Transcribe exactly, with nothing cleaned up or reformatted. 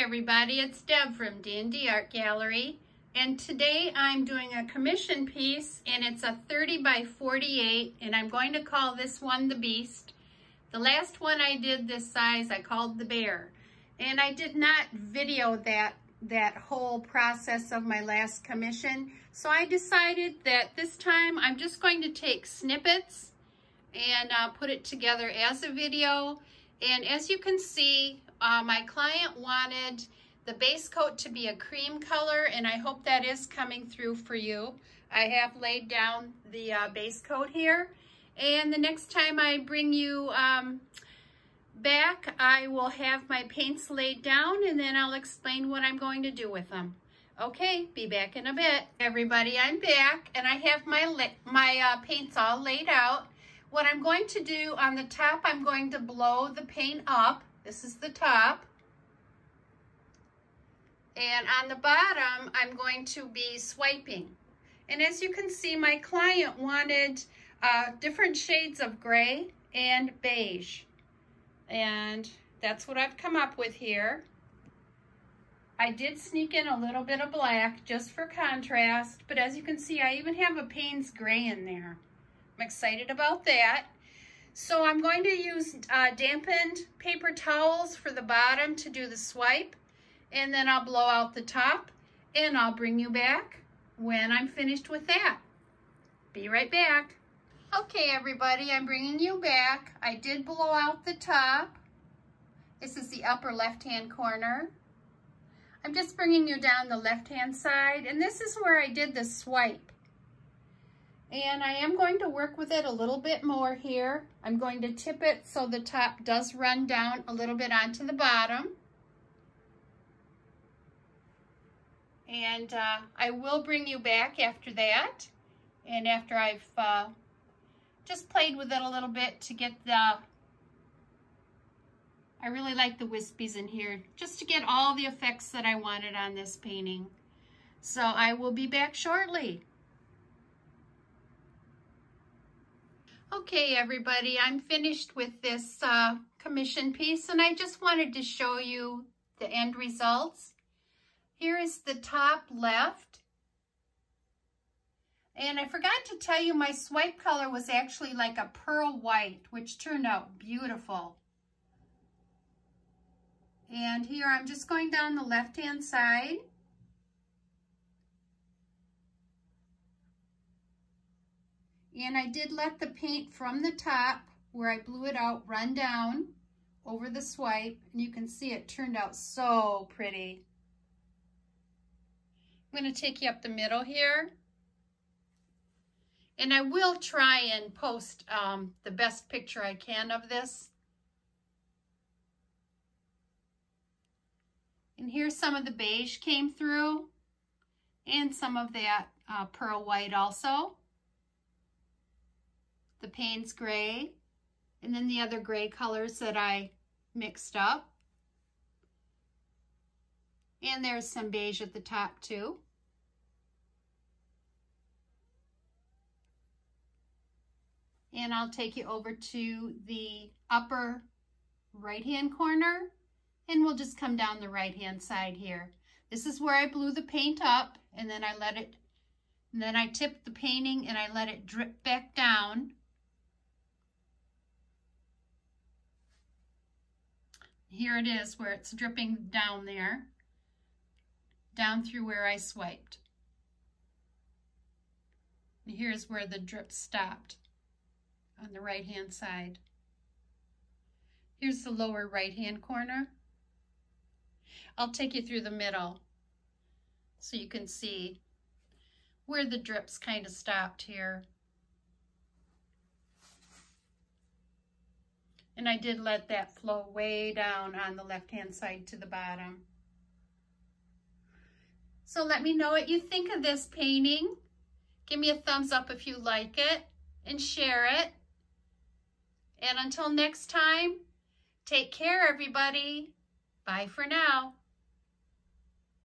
Hi everybody, it's Deb from D and D Art Gallery, and today I'm doing a commission piece, and it's a thirty by forty-eight, and I'm going to call this one the Beast. The last one I did this size I called the Bear, and I did not video that that whole process of my last commission, so I decided that this time I'm just going to take snippets and uh, put it together as a video. And as you can see, Uh, my client wanted the base coat to be a cream color, and I hope that is coming through for you. I have laid down the uh, base coat here, and the next time I bring you um, back, I will have my paints laid down, and then I'll explain what I'm going to do with them. Okay, be back in a bit. Everybody, I'm back, and I have my, my uh, paints all laid out. What I'm going to do on the top, I'm going to blow the paint up. This is the top, and on the bottom I'm going to be swiping. And as you can see, my client wanted uh, different shades of gray and beige, and that's what I've come up with here. I did sneak in a little bit of black just for contrast, but as you can see, I even have a Payne's gray in there. I'm excited about that. So I'm going to use uh, dampened paper towels for the bottom to do the swipe, and then I'll blow out the top, and I'll bring you back when I'm finished with that. Be right back. Okay everybody, I'm bringing you back. I did blow out the top. This is the upper left hand corner. I'm just bringing you down the left hand side, and this is where I did the swipe. And I am going to work with it a little bit more here. I'm going to tip it so the top does run down a little bit onto the bottom. And uh, I will bring you back after that. And after I've uh, just played with it a little bit to get the, I really like the wispies in here, just to get all the effects that I wanted on this painting. So I will be back shortly. Okay everybody, I'm finished with this uh, commission piece, and I just wanted to show you the end results. Here is the top left, and I forgot to tell you my swipe color was actually like a pearl white, which turned out beautiful. And here I'm just going down the left hand side. And I did let the paint from the top, where I blew it out, run down over the swipe. And you can see it turned out so pretty. I'm going to take you up the middle here. And I will try and post um, the best picture I can of this. And here some of the beige came through. And some of that uh, pearl white also. The Payne's gray, and then the other gray colors that I mixed up. And there's some beige at the top too. And I'll take you over to the upper right-hand corner, and we'll just come down the right-hand side here. This is where I blew the paint up, and then I let it, and then I tipped the painting and I let it drip back down. Here it is where it's dripping down there, down through where I swiped. And here's where the drip stopped on the right-hand side. Here's the lower right-hand corner. I'll take you through the middle so you can see where the drips kind of stopped here. And I did let that flow way down on the left-hand side to the bottom. So let me know what you think of this painting. Give me a thumbs up if you like it, and share it. And until next time, take care everybody. Bye for now.